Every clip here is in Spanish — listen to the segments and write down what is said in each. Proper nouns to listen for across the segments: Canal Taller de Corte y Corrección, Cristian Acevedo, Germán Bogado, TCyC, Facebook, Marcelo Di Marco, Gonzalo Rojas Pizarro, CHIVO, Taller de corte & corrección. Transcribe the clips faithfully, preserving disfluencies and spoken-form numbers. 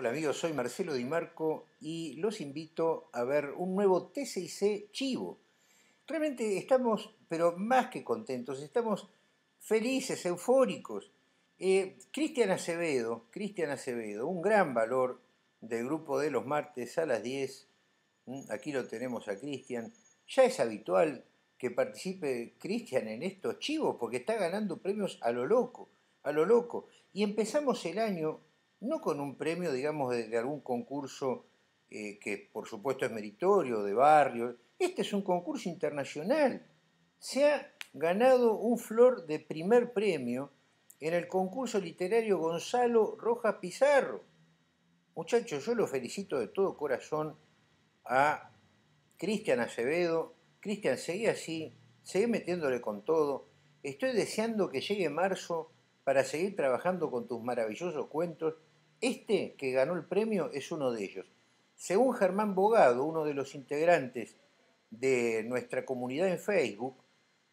Hola amigos, soy Marcelo Di Marco y los invito a ver un nuevo TCyC chivo. Realmente estamos, pero más que contentos, estamos felices, eufóricos. Eh, Cristian Acevedo, Cristian Acevedo, un gran valor del grupo de los martes a las diez. Aquí lo tenemos a Cristian. Ya es habitual que participe Cristian en estos chivos porque está ganando premios a lo loco, a lo loco. Y empezamos el año no con un premio, digamos, de, de algún concurso eh, que por supuesto es meritorio, de barrio. Este es un concurso internacional. Se ha ganado un flor de primer premio en el concurso literario Gonzalo Rojas Pizarro. Muchachos, yo lo felicito de todo corazón a Cristian Acevedo. Cristian, seguí así, seguí metiéndole con todo. Estoy deseando que llegue marzo para seguir trabajando con tus maravillosos cuentos. Este que ganó el premio es uno de ellos. Según Germán Bogado, uno de los integrantes de nuestra comunidad en Facebook,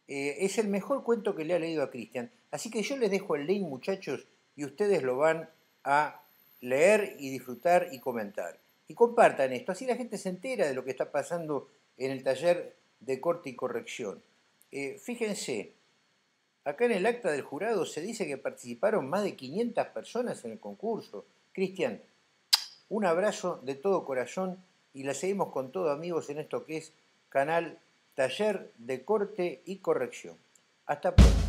eh, es el mejor cuento que le ha leído a Cristian. Así que yo les dejo el link, muchachos, y ustedes lo van a leer y disfrutar y comentar. Y compartan esto, así la gente se entera de lo que está pasando en el taller de corte y corrección. Eh, fíjense, acá en el acta del jurado se dice que participaron más de quinientas personas en el concurso. Cristian, un abrazo de todo corazón y la seguimos con todo, amigos, en esto que es Canal Taller de Corte y Corrección. Hasta pronto.